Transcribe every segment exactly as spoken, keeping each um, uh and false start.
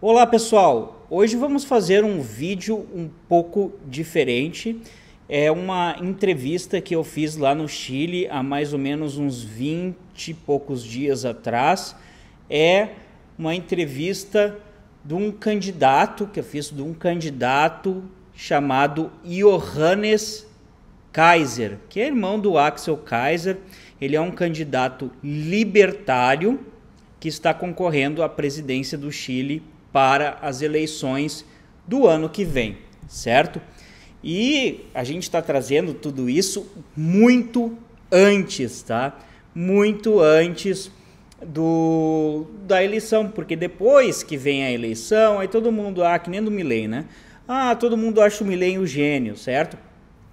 Olá pessoal, hoje vamos fazer um vídeo um pouco diferente, é uma entrevista que eu fiz lá no Chile há mais ou menos uns vinte e poucos dias atrás, é uma entrevista de um candidato, que eu fiz de um candidato chamado Johannes Kaiser, que é irmão do Axel Kaiser, ele é um candidato libertário que está concorrendo à presidência do Chile para as eleições do ano que vem, certo? E a gente está trazendo tudo isso muito antes, tá? Muito antes do, da eleição, porque depois que vem a eleição, aí todo mundo, ah, que nem do Milei, né? Ah, todo mundo acha o Milei um gênio, certo?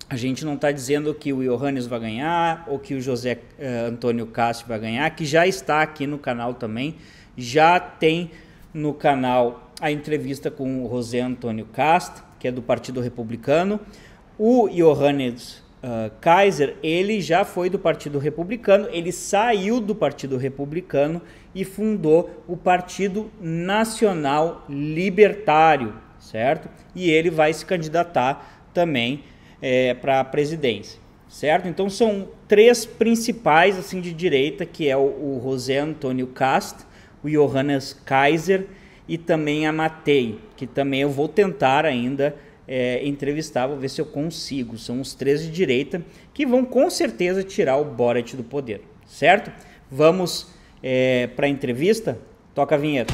A gente não está dizendo que o Johannes vai ganhar ou que o José uh, Antônio Kast vai ganhar, que já está aqui no canal também, já tem no canal a entrevista com o José Antônio Kast, que é do Partido Republicano. O Johannes uh, Kaiser, ele já foi do Partido Republicano, ele saiu do Partido Republicano e fundou o Partido Nacional Libertario, certo? E ele vai se candidatar também é, para a presidência, certo? Então são três principais assim de direita, que é o, o José Antônio Kast, o Johannes Kaiser e também a Matei, que também eu vou tentar ainda é, entrevistar, vou ver se eu consigo. São os três de direita que vão com certeza tirar o Boric do poder, certo? Vamos é, para a entrevista? Toca a vinheta.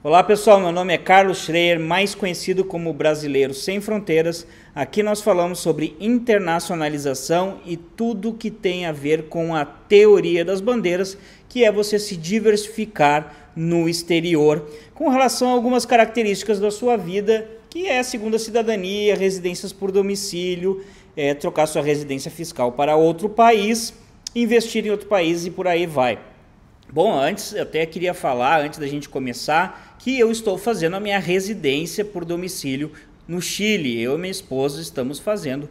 Olá pessoal, meu nome é Carlos Schroer, mais conhecido como Brasileiro Sem Fronteiras. Aqui nós falamos sobre internacionalização e tudo que tem a ver com a teoria das bandeiras, que é você se diversificar no exterior com relação a algumas características da sua vida, que é segunda cidadania, residências por domicílio, é, trocar sua residência fiscal para outro país, investir em outro país e por aí vai. Bom, antes, eu até queria falar, antes da gente começar, que eu estou fazendo a minha residência por domicílio no Chile. Eu e minha esposa estamos fazendo,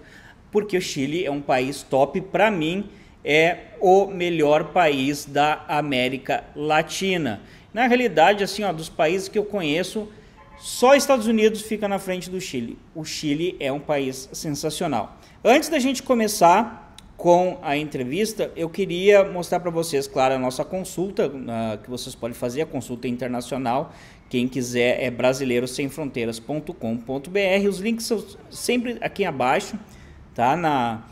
porque o Chile é um país top. Para mim, é o melhor país da América Latina. Na realidade, assim, ó, dos países que eu conheço, só Estados Unidos fica na frente do Chile. O Chile é um país sensacional. Antes da gente começar com a entrevista, eu queria mostrar para vocês, claro, a nossa consulta, uh, que vocês podem fazer, a consulta internacional, quem quiser é brasileiro sem fronteiras ponto com ponto br, os links são sempre aqui abaixo, tá? na,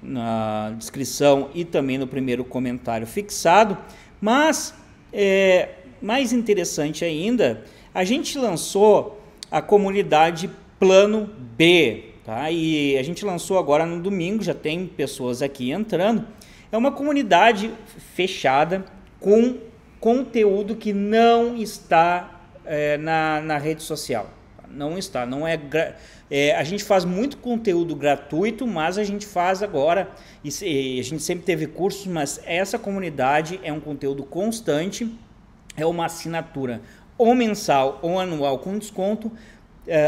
na descrição e também no primeiro comentário fixado, mas, é, mais interessante ainda, a gente lançou a comunidade Plano B, tá? E a gente lançou agora no domingo, já tem pessoas aqui entrando. É uma comunidade fechada com conteúdo que não está é, na, na rede social. Não está, não é, é... A gente faz muito conteúdo gratuito, mas a gente faz agora, e, e a gente sempre teve cursos, mas essa comunidade é um conteúdo constante, é uma assinatura ou mensal ou anual com desconto.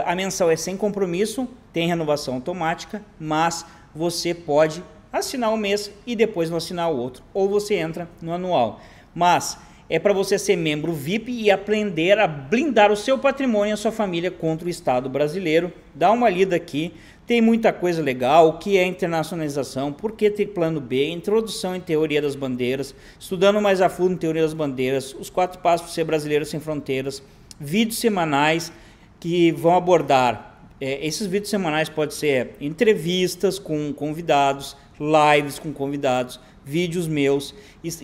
A mensal é sem compromisso, tem renovação automática, mas você pode assinar um mês e depois não assinar o outro, ou você entra no anual. Mas é para você ser membro V I P e aprender a blindar o seu patrimônio e a sua família contra o Estado brasileiro. Dá uma lida aqui, tem muita coisa legal, o que é internacionalização, por que ter plano B, introdução em teoria das bandeiras, estudando mais a fundo em teoria das bandeiras, os quatro passos para ser brasileiro sem fronteiras, vídeos semanais, que vão abordar, é, esses vídeos semanais podem ser entrevistas com convidados, lives com convidados, vídeos meus,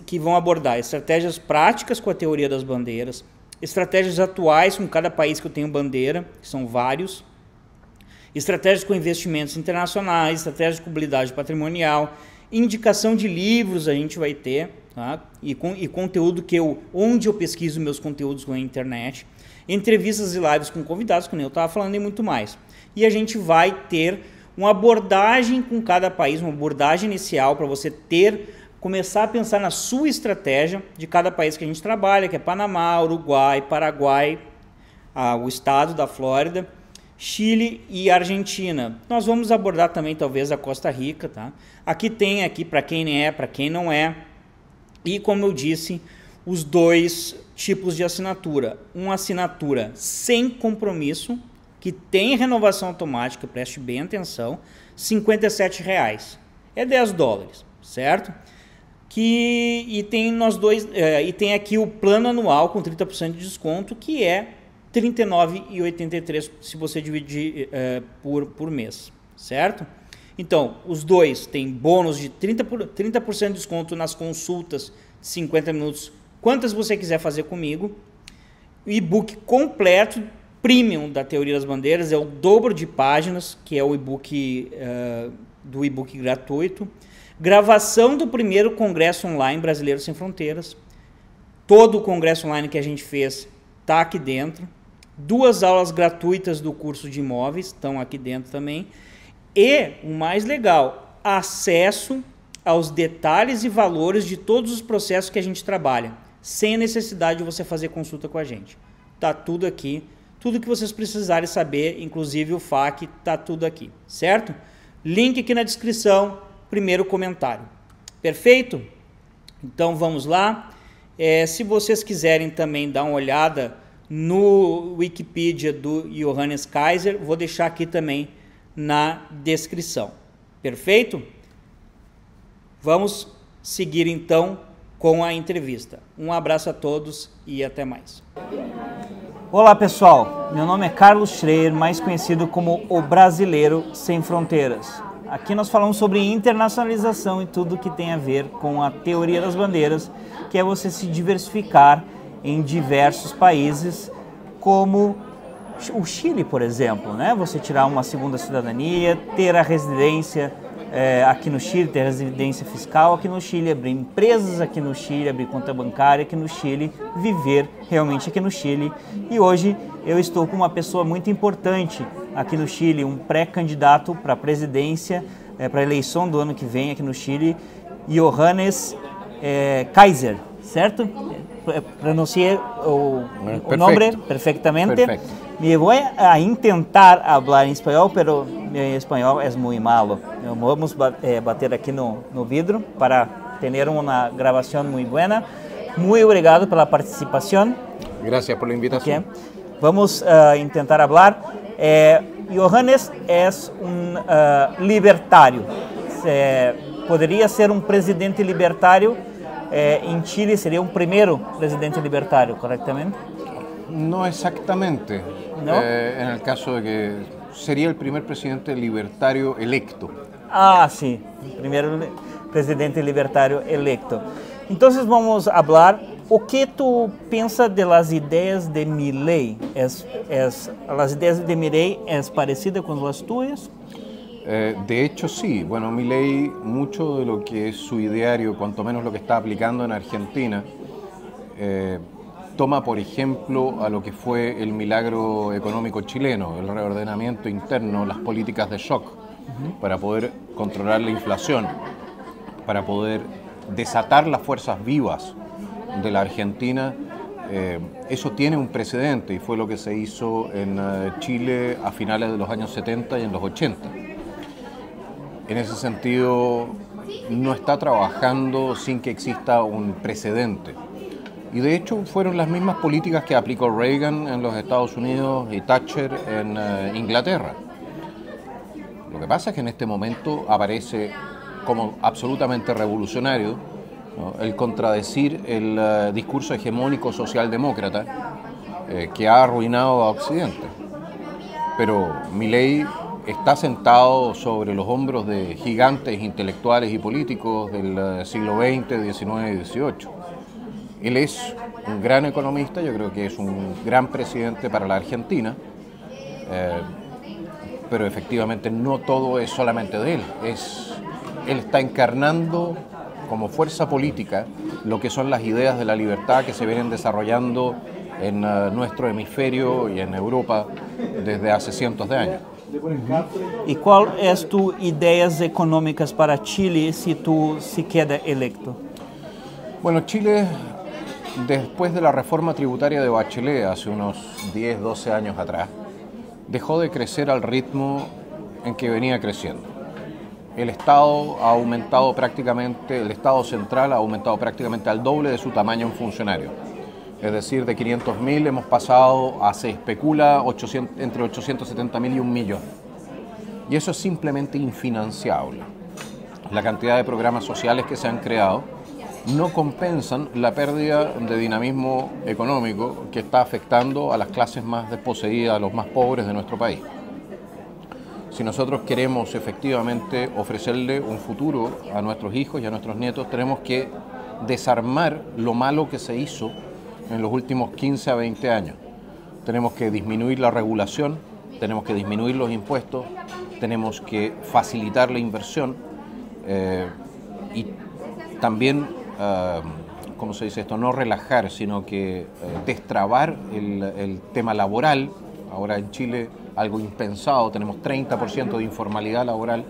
que vão abordar estratégias práticas com a teoria das bandeiras, estratégias atuais com cada país que eu tenho bandeira, que são vários, estratégias com investimentos internacionais, estratégias de mobilidade patrimonial, indicação de livros a gente vai ter, tá? e, com, e conteúdo que eu, onde eu pesquiso meus conteúdos com a internet, entrevistas e lives com convidados, como eu estava falando, e muito mais. E a gente vai ter uma abordagem com cada país, uma abordagem inicial para você ter, começar a pensar na sua estratégia de cada país que a gente trabalha, que é Panamá, Uruguai, Paraguai, ah, o estado da Flórida, Chile e Argentina. Nós vamos abordar também talvez a Costa Rica, tá? Aqui tem aqui para quem é, para quem não é. E como eu disse, os dois tipos de assinatura. Uma assinatura sem compromisso, que tem renovação automática, preste bem atenção, cinquenta e sete reais. É dez dólares, certo? Que e tem nós dois é, e tem aqui o plano anual com trinta por cento de desconto, que é trinta e nove reais e oitenta e três centavos se você dividir é, por, por mês, certo? Então, os dois têm bônus de trinta por cento de desconto nas consultas de cinquenta minutos, quantas você quiser fazer comigo. O e-book completo, premium da Teoria das Bandeiras, é o dobro de páginas, que é o e-book uh, do e-book gratuito. Gravação do primeiro congresso online Brasileiro Sem Fronteiras. Todo o congresso online que a gente fez está aqui dentro. Duas aulas gratuitas do curso de imóveis estão aqui dentro também. E, o mais legal, acesso aos detalhes e valores de todos os processos que a gente trabalha, sem necessidade de você fazer consulta com a gente. Tá tudo aqui, tudo que vocês precisarem saber, inclusive o F A Q, tá tudo aqui, certo? Link aqui na descrição, primeiro comentário. Perfeito? Então vamos lá. É, se vocês quiserem também dar uma olhada no Wikipedia do Johannes Kaiser, vou deixar aqui também na descrição. Perfeito? Vamos seguir então com a entrevista. Um abraço a todos e até mais. Olá pessoal, meu nome é Carlos Schroer, mais conhecido como o Brasileiro Sem Fronteiras. Aqui nós falamos sobre internacionalização e tudo que tem a ver com a Teoria das Bandeiras, que é você se diversificar em diversos países, como o Chile, por exemplo, né? Você tirar uma segunda cidadania, ter a residência é, aqui no Chile, ter a residência fiscal aqui no Chile, abrir empresas aqui no Chile, abrir conta bancária aqui no Chile, viver realmente aqui no Chile. E hoje eu estou com uma pessoa muito importante aqui no Chile, um pré-candidato para a presidência, é, para a eleição do ano que vem aqui no Chile, Johannes é, Kaiser, certo? Pronuncié o, o nombre perfectamente. Perfecto. Me voy a intentar hablar en español, pero mi español es muy malo. Vamos a bater aquí no, no vidrio para tener una grabación muy buena. Muy obrigado por la participación. Gracias por la invitación. Okay. Vamos a uh, intentar hablar. Eh, Johannes es un uh, libertario. Eh, podría ser un presidente libertario. Eh, en Chile sería un primero presidente libertario, ¿correctamente? No exactamente, ¿no? Eh, en el caso de que sería el primer presidente libertario electo. Ah, sí, el primer presidente libertario electo. Entonces vamos a hablar, ¿o que tú piensas de las ideas de Milei? ¿Es, es, ¿Las ideas de Milei es parecida con las tuyas? Eh, de hecho sí, bueno, Milei, mucho de lo que es su ideario, cuanto menos lo que está aplicando en Argentina, eh, toma, por ejemplo, a lo que fue el milagro económico chileno, el reordenamiento interno, las políticas de shock, uh-huh, para poder controlar la inflación, para poder desatar las fuerzas vivas de la Argentina. Eh, eso tiene un precedente y fue lo que se hizo en eh, Chile a finales de los años setenta y en los ochenta. En ese sentido, no está trabajando sin que exista un precedente. Y de hecho fueron las mismas políticas que aplicó Reagan en los Estados Unidos y Thatcher en eh, Inglaterra. Lo que pasa es que en este momento aparece como absolutamente revolucionario, ¿no?, el contradecir el eh, discurso hegemónico socialdemócrata eh, que ha arruinado a Occidente. Pero Milei está sentado sobre los hombros de gigantes intelectuales y políticos del eh, siglo veinte, diecinueve y dieciocho. Él es un gran economista, yo creo que es un gran presidente para la Argentina, eh, pero efectivamente no todo es solamente de él. Es, él está encarnando como fuerza política lo que son las ideas de la libertad que se vienen desarrollando en uh, nuestro hemisferio y en Europa desde hace cientos de años. ¿Y cuál es tu ideas económicas para Chile si tú si queda electo? Bueno, Chile, después de la reforma tributaria de Bachelet hace unos diez, doce años atrás, dejó de crecer al ritmo en que venía creciendo. El Estado ha aumentado prácticamente, el Estado central ha aumentado prácticamente al doble de su tamaño en funcionarios. Es decir, de quinientos mil hemos pasado a, se especula, ochocientos, entre ochocientos setenta mil y un millón. Y eso es simplemente infinanciable. La cantidad de programas sociales que se han creado no compensan la pérdida de dinamismo económico que está afectando a las clases más desposeídas, a los más pobres de nuestro país. Si nosotros queremos efectivamente ofrecerle un futuro a nuestros hijos y a nuestros nietos, tenemos que desarmar lo malo que se hizo en los últimos quince a veinte años. Tenemos que disminuir la regulación, tenemos que disminuir los impuestos, tenemos que facilitar la inversión eh, y también, eh, ¿cómo se dice esto?, no relajar, sino que eh, destrabar el, el tema laboral. Ahora en Chile, algo impensado, tenemos treinta por ciento de informalidad laboral.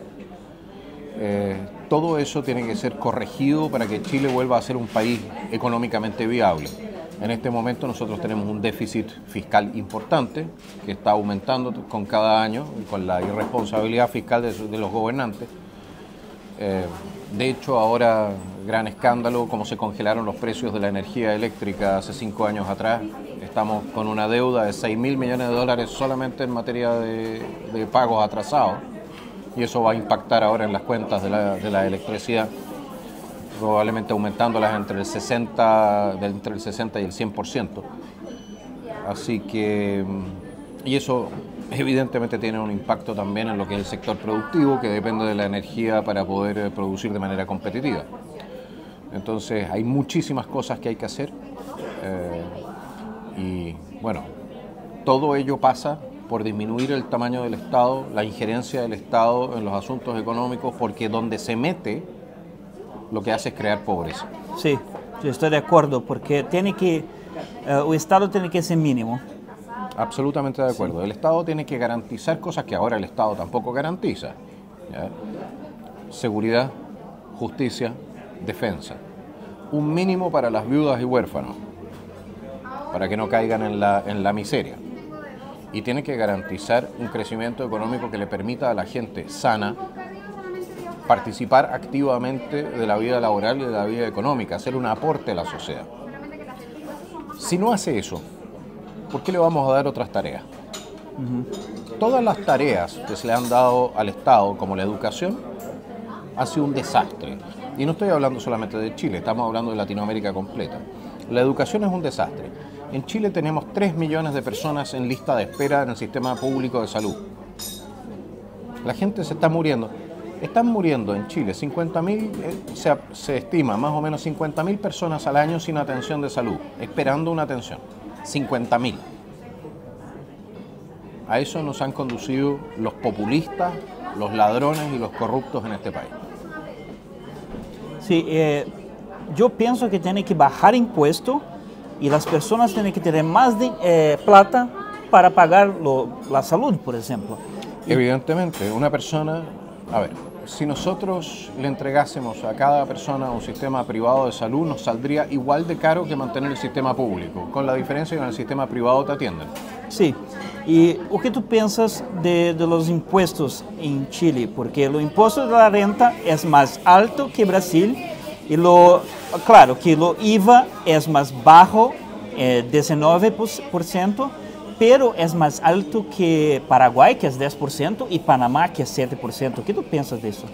Eh, todo eso tiene que ser corregido para que Chile vuelva a ser un país económicamente viable. En este momento nosotros tenemos un déficit fiscal importante que está aumentando con cada año y con la irresponsabilidad fiscal de, de los gobernantes. Eh, de hecho, ahora, gran escándalo, como se congelaron los precios de la energía eléctrica hace cinco años atrás. Estamos con una deuda de seis mil millones de dólares solamente en materia de, de pagos atrasados, y eso va a impactar ahora en las cuentas de la, de la electricidad, probablemente aumentándolas entre el sesenta, entre el sesenta y el cien por ciento. Así que, y eso evidentemente tiene un impacto también en lo que es el sector productivo, que depende de la energía para poder producir de manera competitiva. Entonces, hay muchísimas cosas que hay que hacer. Eh, y bueno, todo ello pasa por disminuir el tamaño del Estado, la injerencia del Estado en los asuntos económicos, porque donde se mete, lo que hace es crear pobreza. Sí, yo estoy de acuerdo, porque tiene que, uh, el Estado tiene que ser mínimo. Absolutamente de acuerdo. Sí. El Estado tiene que garantizar cosas que ahora el Estado tampoco garantiza. ¿Ya? Seguridad, justicia, defensa. Un mínimo para las viudas y huérfanos, para que no caigan en la, en la miseria. Y tiene que garantizar un crecimiento económico que le permita a la gente sana participar activamente de la vida laboral y de la vida económica, hacer un aporte a la sociedad. Si no hace eso, ¿por qué le vamos a dar otras tareas? Uh-huh. Todas las tareas que se le han dado al Estado, como la educación, ha sido un desastre. Y no estoy hablando solamente de Chile, estamos hablando de Latinoamérica completa. La educación es un desastre. En Chile tenemos tres millones de personas en lista de espera en el sistema público de salud. La gente se está muriendo. Están muriendo en Chile cincuenta mil, se, se estima más o menos cincuenta mil personas al año sin atención de salud, esperando una atención. cincuenta mil. A eso nos han conducido los populistas, los ladrones y los corruptos en este país. Sí, eh, yo pienso que tiene que bajar impuestos y las personas tienen que tener más de, eh, plata para pagar lo, la salud, por ejemplo. Evidentemente, una persona... A ver, si nosotros le entregásemos a cada persona un sistema privado de salud, nos saldría igual de caro que mantener el sistema público, con la diferencia que en el sistema privado te atienden. Sí, y ¿qué tú piensas de, de los impuestos en Chile? Porque los impuestos de la renta es más alto que Brasil, y lo, claro que lo I V A es más bajo, eh, diecinueve por ciento, pero es más alto que Paraguay, que es diez por ciento, y Panamá, que es siete por ciento. ¿Qué tú piensas de eso?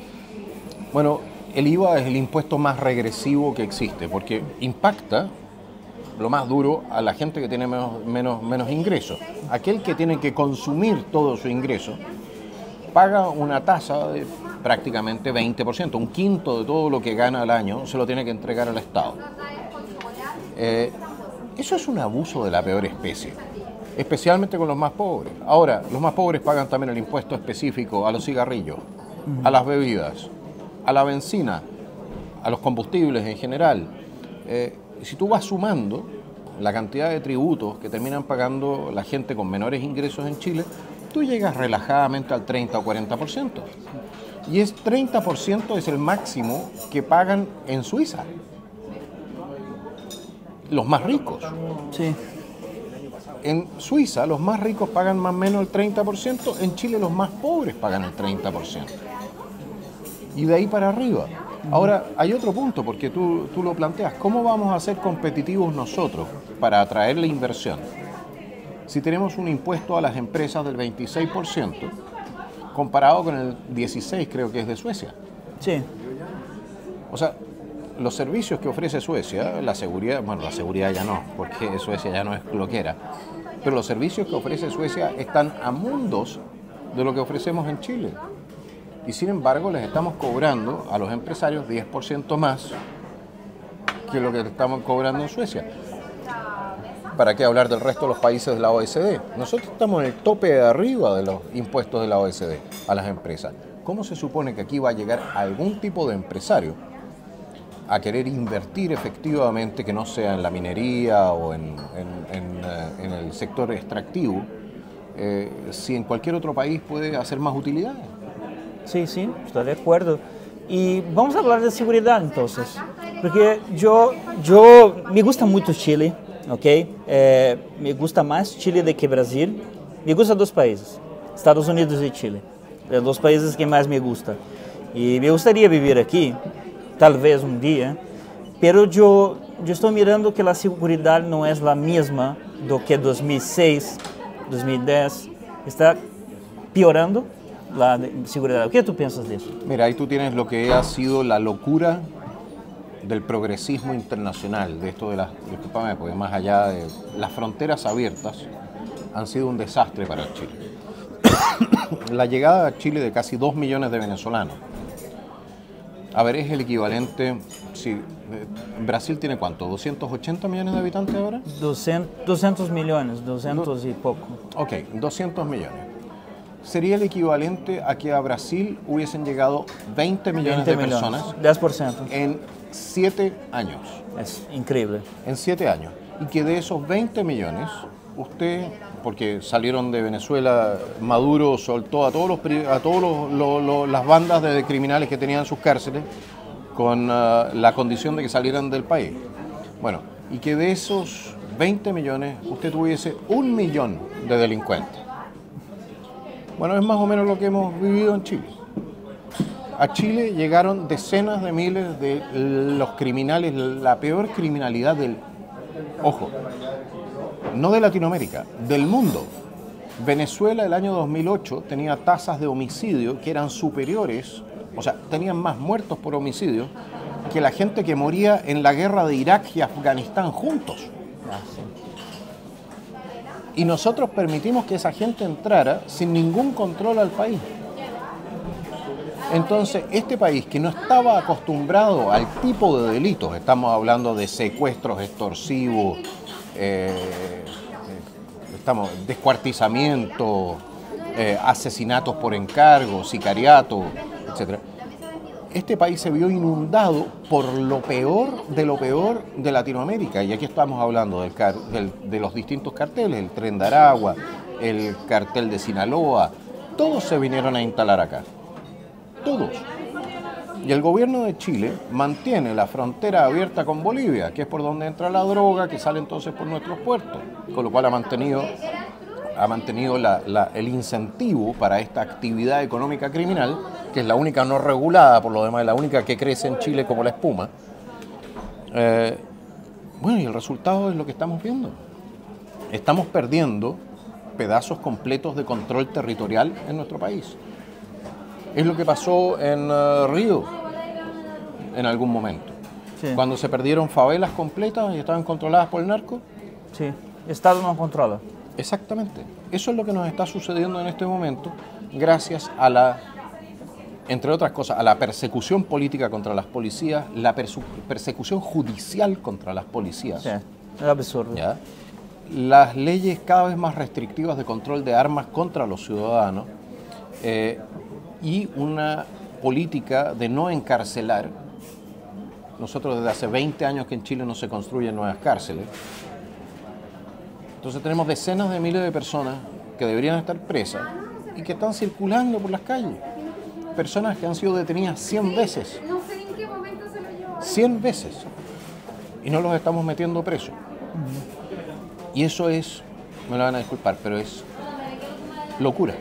Bueno, el I V A es el impuesto más regresivo que existe, porque impacta lo más duro a la gente que tiene menos, menos, menos ingresos. Aquel que tiene que consumir todo su ingreso paga una tasa de prácticamente veinte por ciento, un quinto de todo lo que gana al año se lo tiene que entregar al Estado. Eh, eso es un abuso de la peor especie, especialmente con los más pobres. Ahora, los más pobres pagan también el impuesto específico a los cigarrillos, uh-huh, a las bebidas, a la benzina, a los combustibles en general. Eh, si tú vas sumando la cantidad de tributos que terminan pagando la gente con menores ingresos en Chile, tú llegas relajadamente al treinta o cuarenta por ciento. Y es treinta por ciento es el máximo que pagan en Suiza los más ricos. Sí. en Suiza los más ricos pagan más o menos el treinta por ciento, en Chile los más pobres pagan el treinta por ciento. Y de ahí para arriba. Ahora, hay otro punto, porque tú, tú lo planteas. ¿Cómo vamos a ser competitivos nosotros para atraer la inversión? Si tenemos un impuesto a las empresas del veintiséis por ciento, comparado con el dieciséis por ciento, creo que es de Suecia. Sí. O sea, los servicios que ofrece Suecia, la seguridad, bueno, la seguridad ya no, porque Suecia ya no es cloquera, pero los servicios que ofrece Suecia están a mundos de lo que ofrecemos en Chile. Y sin embargo, les estamos cobrando a los empresarios diez por ciento más que lo que estamos cobrando en Suecia. ¿Para qué hablar del resto de los países de la O E C D? Nosotros estamos en el tope de arriba de los impuestos de la O E C D a las empresas. ¿Cómo se supone que aquí va a llegar algún tipo de empresario a querer invertir efectivamente, que no sea en la minería o en, en, en, en el sector extractivo, eh, si en cualquier otro país puede hacer más utilidades? Sí, sí, estoy de acuerdo. Y vamos a hablar de seguridad entonces, porque yo, yo me gusta mucho Chile, ¿ok? Eh, me gusta más Chile de que Brasil. Me gustan dos países, Estados Unidos y Chile, los dos países que más me gustan. Y me gustaría vivir aquí, tal vez un día, pero yo, yo estoy mirando que la seguridad no es la misma do que dos mil seis, dos mil diez, está peorando. La seguridad. ¿Qué tú piensas de eso? Mira, ahí tú tienes lo que ha sido la locura del progresismo internacional, de esto de las, discúlpame, porque más allá de las fronteras abiertas han sido un desastre para Chile. La llegada a Chile de casi dos millones de venezolanos, a ver, es el equivalente, si Brasil tiene cuánto, doscientos ochenta millones de habitantes ahora. doscientos millones, doscientos y poco. Ok, doscientos millones. Sería el equivalente a que a Brasil hubiesen llegado veinte millones de personas. diez por ciento. En siete años. Es increíble. En siete años. Y que de esos veinte millones, usted, porque salieron de Venezuela, Maduro soltó a todas a todos los, los, los, las bandas de criminales que tenían en sus cárceles con uh, la condición de que salieran del país. Bueno, y que de esos veinte millones, usted tuviese un millón de delincuentes. Bueno, es más o menos lo que hemos vivido en Chile. A Chile llegaron decenas de miles de los criminales, la peor criminalidad del... Ojo, no de Latinoamérica, del mundo. Venezuela el año dos mil ocho tenía tasas de homicidio que eran superiores, o sea, tenían más muertos por homicidio que la gente que moría en la guerra de Irak y Afganistán juntos. Y nosotros permitimos que esa gente entrara sin ningún control al país. Entonces, este país que no estaba acostumbrado al tipo de delitos, estamos hablando de secuestros extorsivos, eh, estamos, descuartizamiento, eh, asesinatos por encargo, sicariato, etcétera. Este país se vio inundado por lo peor de lo peor de Latinoamérica. Y aquí estamos hablando del car del, de los distintos carteles, el Tren de Aragua, el Cartel de Sinaloa. Todos se vinieron a instalar acá. Todos. Y el gobierno de Chile mantiene la frontera abierta con Bolivia, que es por donde entra la droga, que sale entonces por nuestros puertos. Con lo cual ha mantenido, ha mantenido la, la, el incentivo para esta actividad económica criminal, que es la única no regulada, por lo demás es la única que crece en Chile como la espuma. Eh, bueno, y el resultado es lo que estamos viendo. Estamos perdiendo pedazos completos de control territorial en nuestro país. Es lo que pasó en uh, Río en algún momento. Sí. Cuando se perdieron favelas completas y estaban controladas por el narco. Sí, Estado no controla. Exactamente. Eso es lo que nos está sucediendo en este momento gracias a la... entre otras cosas, a la persecución política contra las policías, la persecución judicial contra las policías. Sí, es absurdo. ¿Ya? Las leyes cada vez más restrictivas de control de armas contra los ciudadanos eh, y una política de no encarcelar. Nosotros desde hace veinte años que en Chile no se construyen nuevas cárceles. Entonces tenemos decenas de miles de personas que deberían estar presas y que están circulando por las calles. Personas que han sido detenidas cien veces. No sé en qué momento se lo llevó. cien veces. Y no los estamos metiendo presos. Y eso es me lo van a disculpar, pero es locura.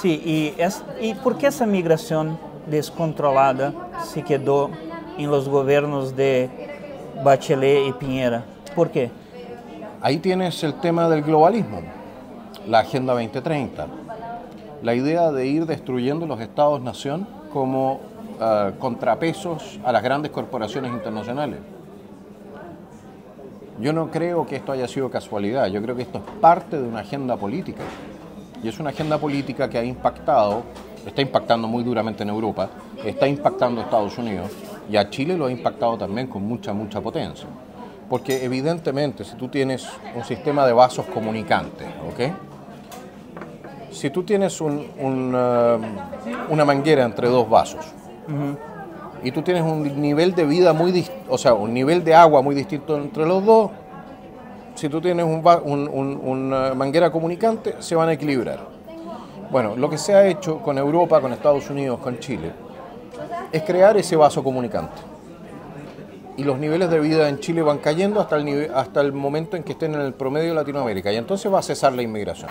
Sí, y, es, ¿y por qué esa migración descontrolada se quedó en los gobiernos de Bachelet y Piñera? ¿Por qué? Ahí tienes el tema del globalismo, la Agenda veinte treinta, la idea de ir destruyendo los estados-nación como uh, contrapesos a las grandes corporaciones internacionales. Yo no creo que esto haya sido casualidad, yo creo que esto es parte de una agenda política. Y es una agenda política que ha impactado, está impactando muy duramente en Europa, está impactando a Estados Unidos y a Chile lo ha impactado también con mucha, mucha potencia. Porque evidentemente si tú tienes un sistema de vasos comunicantes, ¿ok? Si tú tienes un, un, uh, una manguera entre dos vasos, uh-huh, y tú tienes un nivel de vida muy distinto, o sea, un nivel de agua muy distinto entre los dos, si tú tienes un, un, un, una manguera comunicante, se van a equilibrar. Bueno, lo que se ha hecho con Europa, con Estados Unidos, con Chile, es crear ese vaso comunicante. Y los niveles de vida en Chile van cayendo hasta el, nivel, hasta el momento en que estén en el promedio de Latinoamérica. Y entonces va a cesar la inmigración.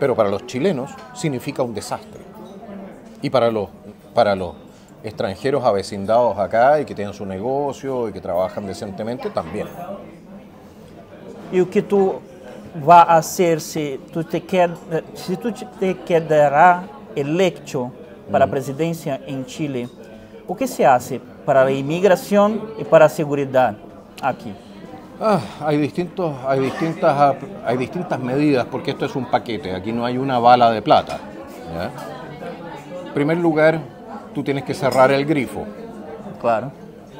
Pero para los chilenos significa un desastre. Y para los, para los extranjeros avecindados acá y que tienen su negocio y que trabajan decentemente, también. E o que tu vai fazer se tu te quer se tu te quedará eleito para a presidência em Chile? O que se faz para a imigração e para a segurança aqui? Ah, há distintos, há distintas, há distintas medidas porque isto é um paquete. Aqui não há uma bala de plata. Em primeiro lugar, tu tienes que cerrar o grifo. Claro.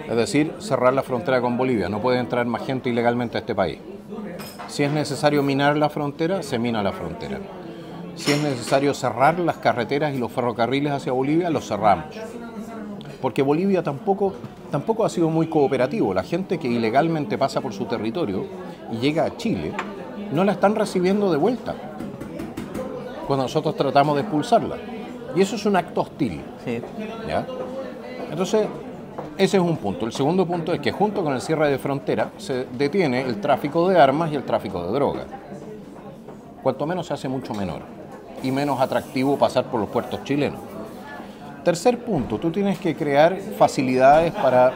É dizer, cerrar a fronteira com Bolívia. Não pode entrar mais gente ilegalmente a este país. Si es necesario minar la frontera, se mina la frontera. Si es necesario cerrar las carreteras y los ferrocarriles hacia Bolivia, los cerramos. Porque Bolivia tampoco, tampoco ha sido muy cooperativo. La gente que ilegalmente pasa por su territorio y llega a Chile, no la están recibiendo de vuelta cuando nosotros tratamos de expulsarla. Y eso es un acto hostil. Sí. ¿Ya? Entonces, ese es un punto. El segundo punto es que junto con el cierre de frontera se detiene el tráfico de armas y el tráfico de drogas. Cuanto menos se hace mucho menor y menos atractivo pasar por los puertos chilenos. Tercer punto, tú tienes que crear facilidades para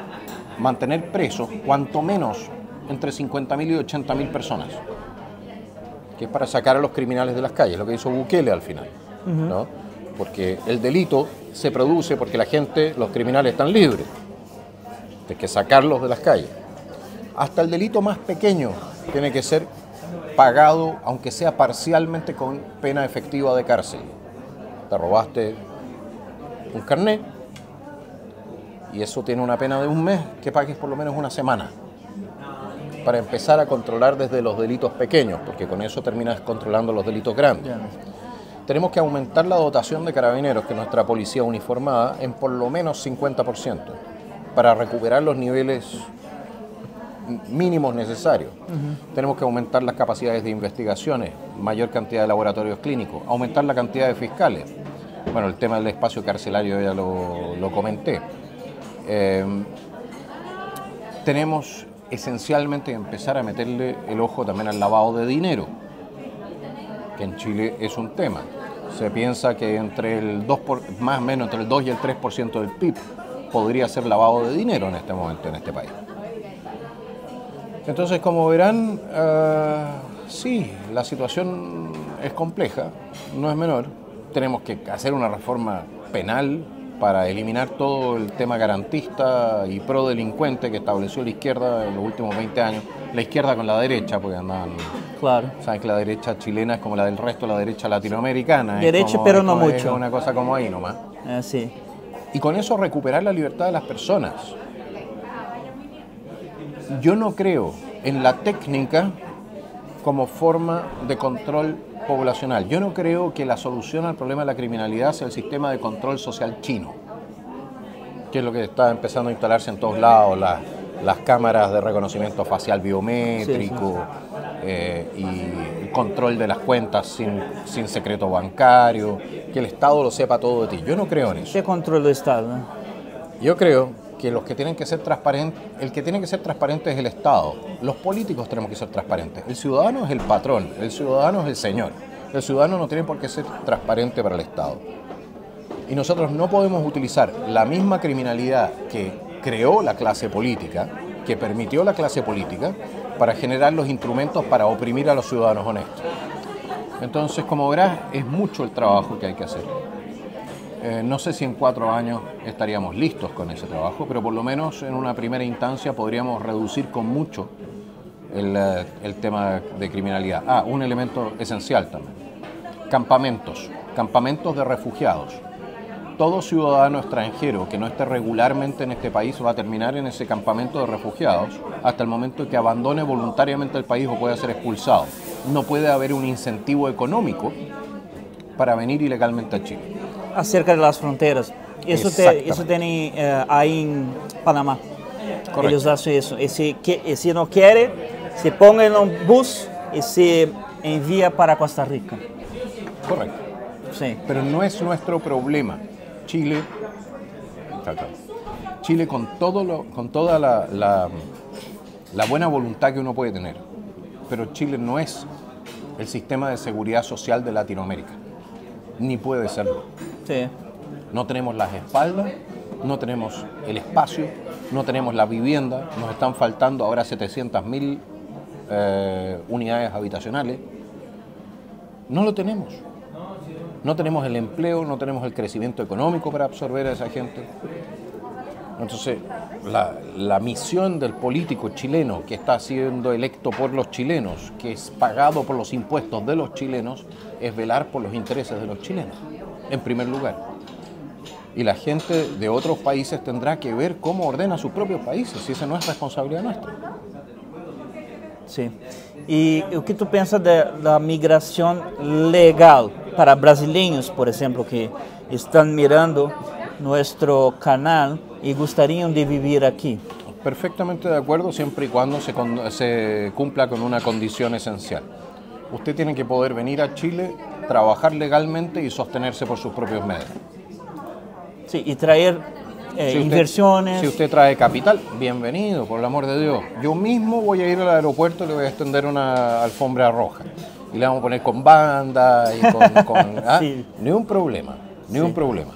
mantener presos cuanto menos entre cincuenta mil y ochenta mil personas, que es para sacar a los criminales de las calles, lo que hizo Bukele al final, ¿no? Porque el delito se produce porque la gente, los criminales están libres. Hay que sacarlos de las calles. Hasta el delito más pequeño tiene que ser pagado, aunque sea parcialmente, con pena efectiva de cárcel. Te robaste un carnet y eso tiene una pena de un mes, que pagues por lo menos una semana. Para empezar a controlar desde los delitos pequeños, porque con eso terminas controlando los delitos grandes. Tenemos que aumentar la dotación de carabineros, que es nuestra policía uniformada, en por lo menos cincuenta por ciento. Para recuperar los niveles mínimos necesarios. Uh-huh. Tenemos que aumentar las capacidades de investigaciones, mayor cantidad de laboratorios clínicos, aumentar la cantidad de fiscales. Bueno, el tema del espacio carcelario ya lo, lo comenté. Eh, tenemos esencialmente que empezar a meterle el ojo también al lavado de dinero, que en Chile es un tema. Se piensa que entre el dos por, más o menos entre el dos y el tres por ciento del P I B podría ser lavado de dinero en este momento en este país. Entonces, como verán, uh, sí, la situación es compleja, no es menor. Tenemos que hacer una reforma penal para eliminar todo el tema garantista y prodelincuente que estableció la izquierda en los últimos veinte años. La izquierda con la derecha, porque andan... Claro. Saben que la derecha chilena es como la del resto de la derecha latinoamericana. Derecha, como, pero no mucho. Es una cosa como ahí nomás. Eh, sí. Y con eso recuperar la libertad de las personas. Yo no creo en la técnica como forma de control poblacional. Yo no creo que la solución al problema de la criminalidad sea el sistema de control social chino, que es lo que está empezando a instalarse en todos lados, la, las cámaras de reconocimiento facial biométrico, sí, sí. Eh, y el control de las cuentas sin, sin secreto bancario, que el Estado lo sepa todo de ti. Yo no creo en eso. ¿Qué controla el Estado? Yo creo que los que tienen que ser transparentes, el que tiene que ser transparente es el Estado. Los políticos tenemos que ser transparentes. El ciudadano es el patrón, el ciudadano es el señor. El ciudadano no tiene por qué ser transparente para el Estado. Y nosotros no podemos utilizar la misma criminalidad que creó la clase política, que permitió la clase política, para generar los instrumentos para oprimir a los ciudadanos honestos. Entonces, como verás, es mucho el trabajo que hay que hacer. Eh, no sé si en cuatro años estaríamos listos con ese trabajo, pero por lo menos en una primera instancia podríamos reducir con mucho el, el tema de criminalidad. Ah, un elemento esencial también. Campamentos, campamentos de refugiados. Todo ciudadano extranjero que no esté regularmente en este país va a terminar en ese campamento de refugiados hasta el momento que abandone voluntariamente el país o pueda ser expulsado. No puede haber un incentivo económico para venir ilegalmente a Chile. Acerca de las fronteras. Eso, te, eso tiene eh, ahí en Panamá. Correcto. Ellos hacen eso. Y si, que, y si no quiere, se ponga en un bus y se envía para Costa Rica. Correcto. Sí. Pero no es nuestro problema. Chile, Chile con, todo lo, con toda la, la, la buena voluntad que uno puede tener, pero Chile no es el sistema de seguridad social de Latinoamérica, ni puede serlo. Sí. No tenemos las espaldas, no tenemos el espacio, no tenemos la vivienda, nos están faltando ahora setecientas mil eh, unidades habitacionales. No lo tenemos. No tenemos el empleo, no tenemos el crecimiento económico para absorber a esa gente. Entonces, la, la misión del político chileno que está siendo electo por los chilenos, que es pagado por los impuestos de los chilenos, es velar por los intereses de los chilenos, en primer lugar. Y la gente de otros países tendrá que ver cómo ordena sus propios países, si esa no es responsabilidad nuestra. Sí. ¿Y qué tú piensas de la migración legal para brasileños, por ejemplo, que están mirando nuestro canal y gustarían de vivir aquí? Perfectamente de acuerdo, siempre y cuando se, con, se cumpla con una condición esencial. Usted tiene que poder venir a Chile, trabajar legalmente y sostenerse por sus propios medios. Sí, y traer eh, si usted, inversiones. Si usted trae capital, bienvenido, por el amor de Dios. Yo mismo voy a ir al aeropuerto y le voy a extender una alfombra roja. Y le vamos a poner con banda y con... con ah, sí. Ni un problema, ni sí. un problema.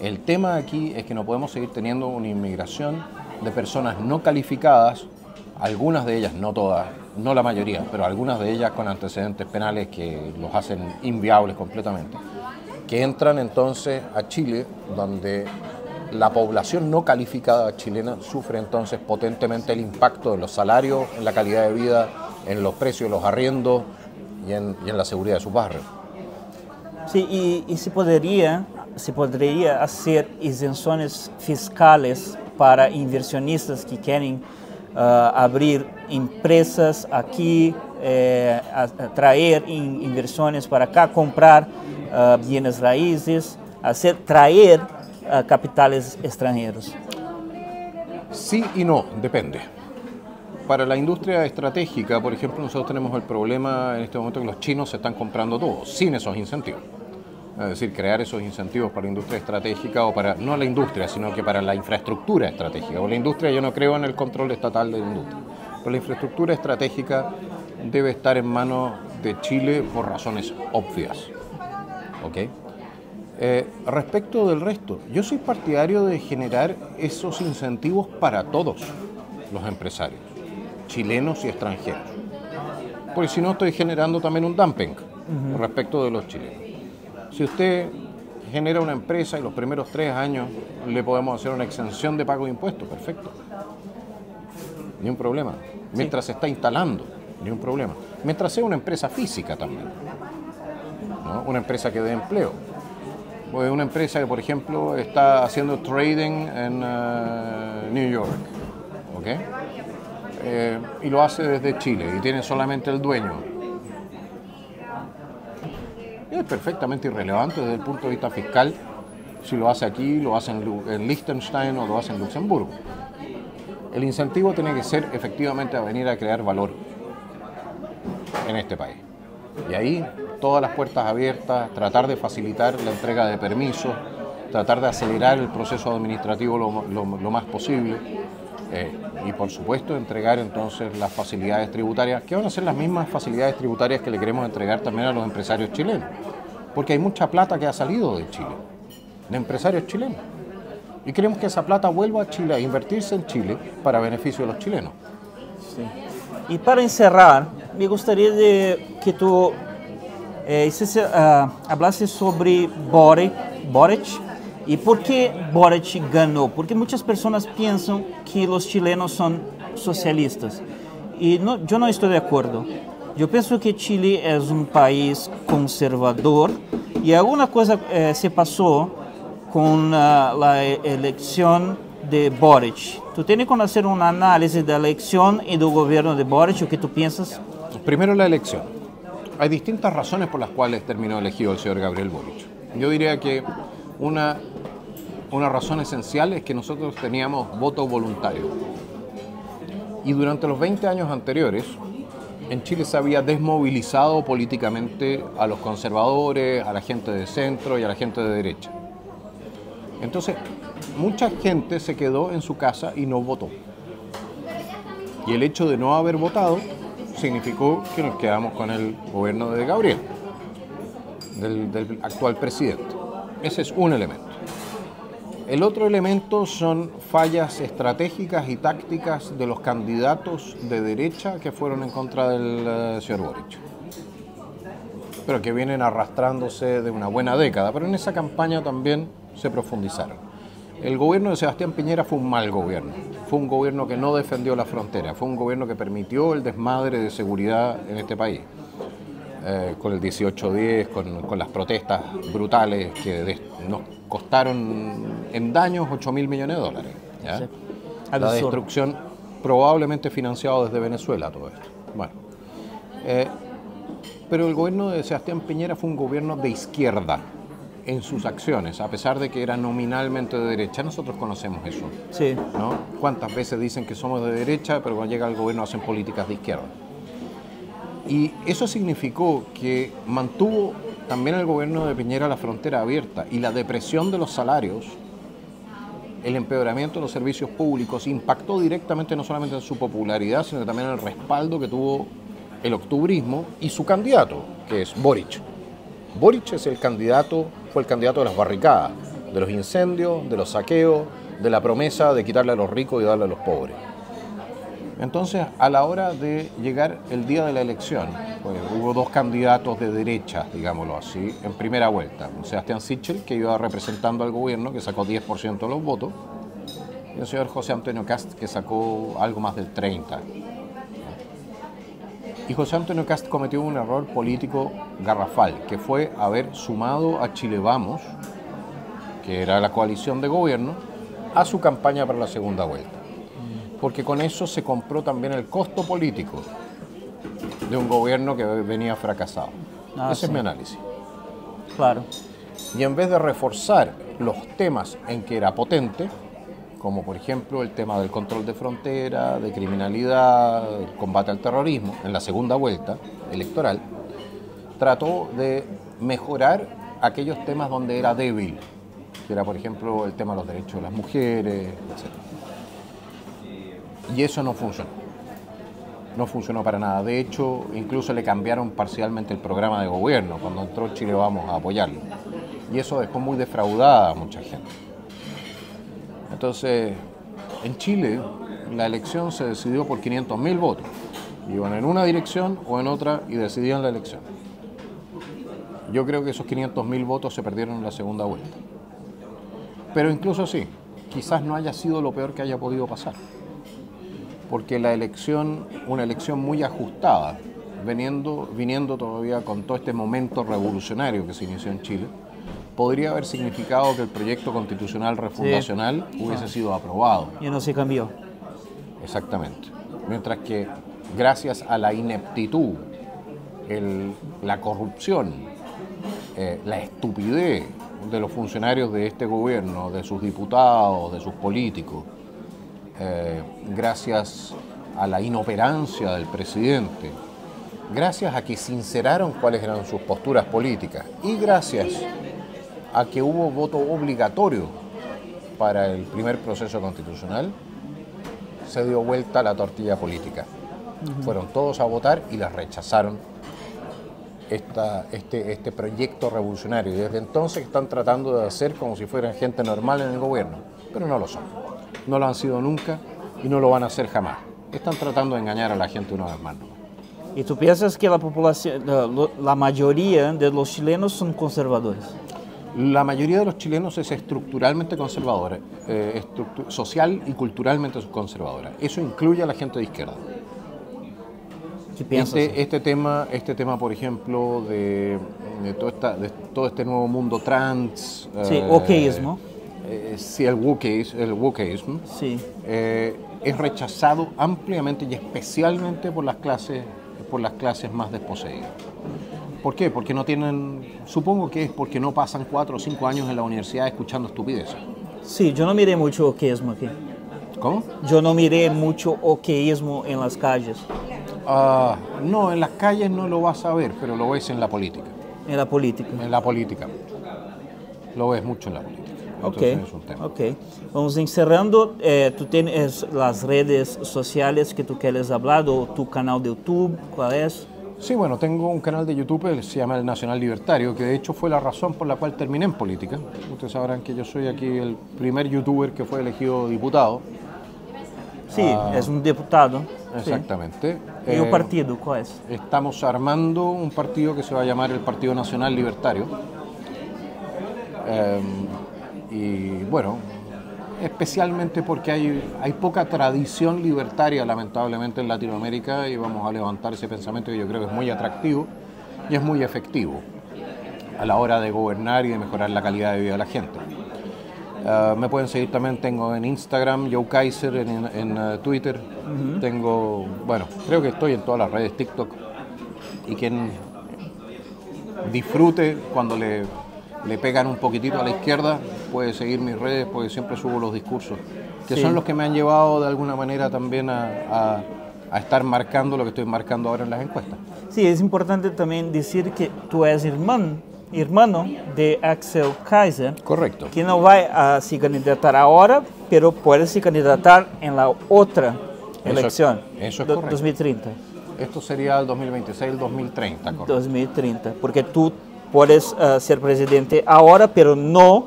El tema aquí es que no podemos seguir teniendo una inmigración de personas no calificadas, algunas de ellas, no todas, no la mayoría, pero algunas de ellas con antecedentes penales que los hacen inviables completamente, que entran entonces a Chile, donde la población no calificada chilena sufre entonces potentemente el impacto de los salarios, en la calidad de vida, en los precios, los arriendos, Y en, y en la seguridad de sus barrios. Sí, y, y se, podría, se podría hacer exenciones fiscales para inversionistas que quieren uh, abrir empresas aquí, eh, traer in, inversiones para acá, comprar uh, bienes raíces, hacer, traer uh, capitales extranjeros. Sí y no, depende. Para la industria estratégica, por ejemplo, nosotros tenemos el problema en este momento que los chinos se están comprando todo, sin esos incentivos. Es decir, crear esos incentivos para la industria estratégica o para, no la industria, sino que para la infraestructura estratégica. O la industria, yo no creo en el control estatal de la industria. Pero la infraestructura estratégica debe estar en manos de Chile por razones obvias. ¿Okay? Eh, respecto del resto, yo soy partidario de generar esos incentivos para todos los empresarios, chilenos y extranjeros, porque si no estoy generando también un dumping uh-huh. respecto de los chilenos. Si usted genera una empresa y los primeros tres años le podemos hacer una exención de pago de impuestos, perfecto, ni un problema. Mientras sí. se está instalando, ni un problema. Mientras sea una empresa física también, ¿no? Una empresa que dé empleo. Una empresa que, por ejemplo, está haciendo trading en uh, New York, ¿ok? Eh, y lo hace desde Chile y tiene solamente el dueño. Y es perfectamente irrelevante desde el punto de vista fiscal si lo hace aquí, lo hace en, en Liechtenstein o lo hace en Luxemburgo. El incentivo tiene que ser efectivamente a venir a crear valor en este país. Y ahí todas las puertas abiertas, tratar de facilitar la entrega de permisos, tratar de acelerar el proceso administrativo lo, lo, lo más posible eh, y, por supuesto, entregar entonces las facilidades tributarias, que van a ser las mismas facilidades tributarias que le queremos entregar también a los empresarios chilenos, porque hay mucha plata que ha salido de Chile, de empresarios chilenos, y queremos que esa plata vuelva a Chile, a invertirse en Chile para beneficio de los chilenos. Sí. Y para encerrar, me gustaría de que tú eh, uh, hablases sobre Boric, Boric y por qué Boric ganó, porque muchas personas piensan que los chilenos son socialistas y no, yo no estoy de acuerdo. Yo pienso que Chile es un país conservador y alguna cosa eh, se pasó con uh, la elección de Boric. ¿Tú tienes que hacer un análisis de la elección y del gobierno de Boric? ¿O qué tú piensas? Primero, la elección. Hay distintas razones por las cuales terminó elegido el señor Gabriel Boric. Yo diría que una, una razón esencial es que nosotros teníamos voto voluntario. Y durante los veinte años anteriores, en Chile se había desmovilizado políticamente a los conservadores, a la gente de centro y a la gente de derecha. Entonces, mucha gente se quedó en su casa y no votó. Y el hecho de no haber votado significó que nos quedamos con el gobierno de Gabriel, del, del actual presidente. Ese es un elemento. El otro elemento son fallas estratégicas y tácticas de los candidatos de derecha que fueron en contra del uh, señor Boric, pero que vienen arrastrándose de una buena década. Pero en esa campaña también se profundizaron. El gobierno de Sebastián Piñera fue un mal gobierno. Fue un gobierno que no defendió la frontera. Fue un gobierno que permitió el desmadre de seguridad en este país. Eh, con el dieciocho diez, con, con las protestas brutales que nos costaron en daños ocho mil millones de dólares. ¿Ya? Sí. La destrucción probablemente financiada desde Venezuela, todo esto. Bueno, eh, pero el gobierno de Sebastián Piñera fue un gobierno de izquierda en sus acciones, a pesar de que era nominalmente de derecha. Nosotros conocemos eso. Sí. ¿No? ¿Cuántas veces dicen que somos de derecha, pero cuando llega el gobierno hacen políticas de izquierda? Y eso significó que mantuvo también el gobierno de Piñera la frontera abierta y la depresión de los salarios, el empeoramiento de los servicios públicos, impactó directamente no solamente en su popularidad, sino también en el respaldo que tuvo el octubrismo y su candidato, que es Boric. Boric es el candidato, fue el candidato de las barricadas, de los incendios, de los saqueos, de la promesa de quitarle a los ricos y darle a los pobres. Entonces, a la hora de llegar el día de la elección, pues, hubo dos candidatos de derecha, digámoslo así, en primera vuelta. Sebastián Sichel, que iba representando al gobierno, que sacó diez por ciento de los votos, y el señor José Antônio Kast, que sacó algo más del treinta por ciento. Y José Antônio Kast cometió un error político garrafal, que fue haber sumado a Chile Vamos, que era la coalición de gobierno, a su campaña para la segunda vuelta. Porque con eso se compró también el costo político de un gobierno que venía fracasado. Ah, Ese sí. es mi análisis. Claro. Y en vez de reforzar los temas en que era potente, como por ejemplo el tema del control de frontera, de criminalidad, el combate al terrorismo, en la segunda vuelta electoral, trató de mejorar aquellos temas donde era débil, que era por ejemplo el tema de los derechos de las mujeres, etcétera. Y eso no funcionó, no funcionó para nada. De hecho, incluso le cambiaron parcialmente el programa de gobierno cuando entró Chile Vamos a apoyarlo. Y eso dejó muy defraudada a mucha gente. Entonces, en Chile, la elección se decidió por quinientos mil votos. Iban en una dirección o en otra y decidían la elección. Yo creo que esos quinientos mil votos se perdieron en la segunda vuelta. Pero incluso así, quizás no haya sido lo peor que haya podido pasar. Porque la elección, una elección muy ajustada, viniendo, viniendo todavía con todo este momento revolucionario que se inició en Chile, podría haber significado que el proyecto constitucional refundacional sí. hubiese sido aprobado. Y no se cambió. Exactamente. Mientras que, gracias a la ineptitud, el, la corrupción, eh, la estupidez de los funcionarios de este gobierno, de sus diputados, de sus políticos, Eh, gracias a la inoperancia del presidente, gracias a que sinceraron cuáles eran sus posturas políticas y gracias a que hubo voto obligatorio para el primer proceso constitucional, se dio vuelta la tortilla política. Uh-huh. Fueron todos a votar y las rechazaron esta, este, este proyecto revolucionario. Y desde entonces están tratando de hacer como si fueran gente normal en el gobierno, pero no lo son. No lo han sido nunca y no lo van a hacer jamás. Están tratando de engañar a la gente una vez más. ¿Y tú piensas que la población, la, la mayoría de los chilenos son conservadores? La mayoría de los chilenos es estructuralmente conservadora, eh, estructu social y culturalmente conservadora. Eso incluye a la gente de izquierda. ¿Qué piensas? Este, este, tema, este tema, por ejemplo, de, de, todo, esta, de todo este nuevo mundo trans... Sí, eh, wokeísmo. Eh, sí, el wokeísmo. El wokeísmo sí. Eh, es rechazado ampliamente y especialmente por las clases, por las clases más desposeídas. ¿Por qué? Porque no tienen... Supongo que es porque no pasan cuatro o cinco años en la universidad escuchando estupideces. Sí, yo no miré mucho okeísmo aquí. ¿Cómo? Yo no miré mucho okeísmo en las calles. Uh, no, en las calles no lo vas a ver, pero lo ves en la política. ¿En la política? En la política. Lo ves mucho en la política. Entonces, ok, es un tema. Ok. Vamos encerrando. Eh, tú tienes las redes sociales que tú quieres hablar, o tu canal de YouTube, ¿cuál es? Sí, bueno, tengo un canal de YouTube que se llama El Nacional Libertario, que de hecho fue la razón por la cual terminé en política. Ustedes sabrán que yo soy aquí el primer youtuber que fue elegido diputado. Sí, ah, es un diputado. Exactamente. Sí. ¿Y un eh, partido cuál es? Estamos armando un partido que se va a llamar el Partido Nacional Libertario. Eh, y bueno, especialmente porque hay, hay poca tradición libertaria, lamentablemente, en Latinoamérica, y vamos a levantar ese pensamiento que yo creo que es muy atractivo y es muy efectivo a la hora de gobernar y de mejorar la calidad de vida de la gente. Uh, me pueden seguir también, tengo en Instagram, Joe Kaiser, en, en, en uh, Twitter, uh-huh. Tengo, bueno, creo que estoy en todas las redes, TikTok, y quien disfrute cuando le... le pegan un poquitito a la izquierda, puede seguir mis redes porque siempre subo los discursos, que sí. Son los que me han llevado de alguna manera también a, a, a estar marcando lo que estoy marcando ahora en las encuestas. Sí, es importante también decir que tú eres hermano, hermano de Axel Kaiser. Correcto. Que no va a se candidatar ahora, pero puede se candidatar en la otra elección. Eso es correcto. dos mil treinta. Esto sería el dos mil veintiséis, el dos mil treinta. Correcto. dos mil treinta, porque tú... Puedes uh, ser presidente ahora, pero no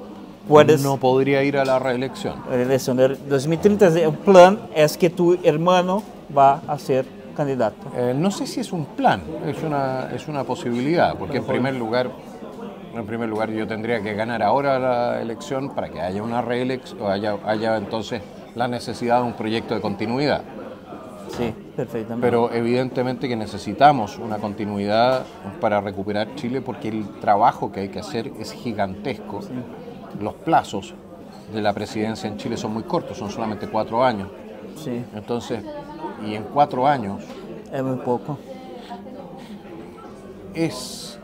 puedes... No podría ir a la reelección. Reelección de dos mil treinta, el plan es que tu hermano va a ser candidato. Eh, no sé si es un plan, es una, es una posibilidad, porque en primer lugar, en primer lugar yo tendría que ganar ahora la elección para que haya una reelección, o haya, haya entonces la necesidad de un proyecto de continuidad. Sí, perfectamente. Pero evidentemente que necesitamos una continuidad para recuperar Chile porque el trabajo que hay que hacer es gigantesco. Sí. Los plazos de la presidencia en Chile son muy cortos, son solamente cuatro años. Sí. Entonces, y en cuatro años... Es muy poco. Es,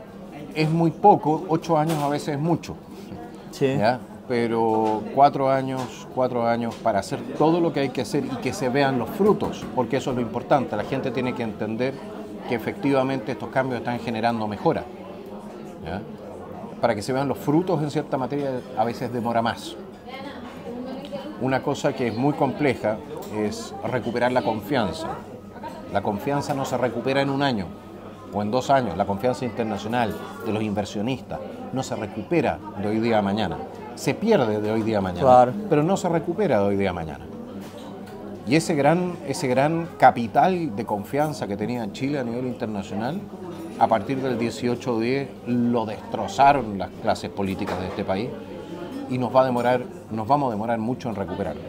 es muy poco, ocho años a veces es mucho. Sí. ¿Ya? Pero cuatro años, cuatro años para hacer todo lo que hay que hacer y que se vean los frutos, porque eso es lo importante. La gente tiene que entender que efectivamente estos cambios están generando mejora. ¿Ya? Para que se vean los frutos en cierta materia a veces demora más. Una cosa que es muy compleja es recuperar la confianza. La confianza no se recupera en un año o en dos años. La confianza internacional de los inversionistas no se recupera de hoy día a mañana. Se pierde de hoy día a mañana, claro. Pero no se recupera de hoy día a mañana. Y ese gran, ese gran capital de confianza que tenía Chile a nivel internacional, a partir del dieciocho diez lo destrozaron las clases políticas de este país y nos va a demorar, nos vamos a demorar mucho en recuperarlo.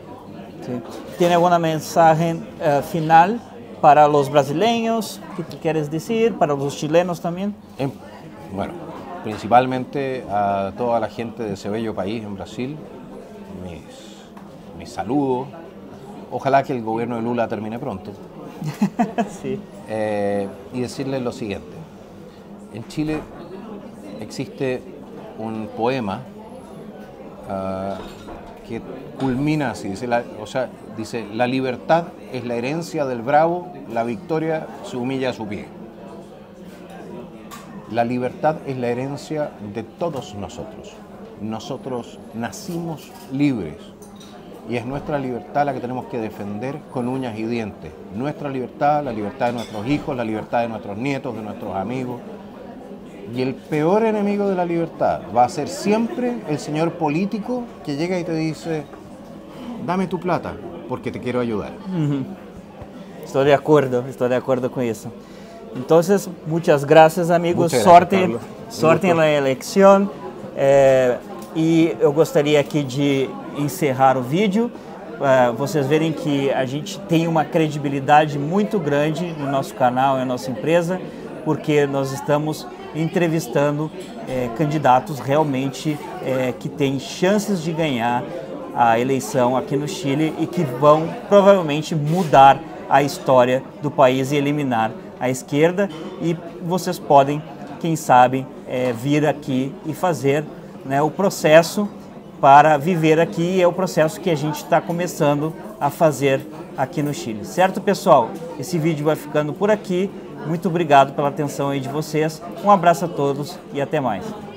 Sí. ¿Tiene algún mensaje uh, final para los brasileños? ¿Qué te quieres decir? ¿Para los chilenos también? En, bueno. Principalmente a toda la gente de ese bello país en Brasil, mis, mis saludos. Ojalá que el gobierno de Lula termine pronto. Sí. Eh, y decirles lo siguiente. En Chile existe un poema uh, que culmina así. Dice la, o sea, dice, la libertad es la herencia del bravo, la victoria se humilla a su pie. La libertad es la herencia de todos nosotros. Nosotros nacimos libres y es nuestra libertad la que tenemos que defender con uñas y dientes. Nuestra libertad, la libertad de nuestros hijos, la libertad de nuestros nietos, de nuestros amigos. Y el peor enemigo de la libertad va a ser siempre el señor político que llega y te dice, dame tu plata porque te quiero ayudar. Uh-huh. Estoy de acuerdo, estoy de acuerdo con eso. Entonces, muchas gracias, amigos. Muchas sorte, gracias, sorte en la elección. Eh, e eu gostaria aqui de encerrar o vídeo. Uh, vocês verem que a gente tem uma credibilidade muito grande no nosso canal e na nossa empresa, porque nós estamos entrevistando eh, candidatos realmente eh, que têm chances de ganhar a eleição aqui no Chile e que vão provavelmente mudar a história do país e eliminar a esquerda. E vocês podem, quem sabe, é, vir aqui e fazer, né, o processo para viver aqui. É o processo que a gente está começando a fazer aqui no Chile. Certo, pessoal? Esse vídeo vai ficando por aqui. Muito obrigado pela atenção aí de vocês. Um abraço a todos e até mais.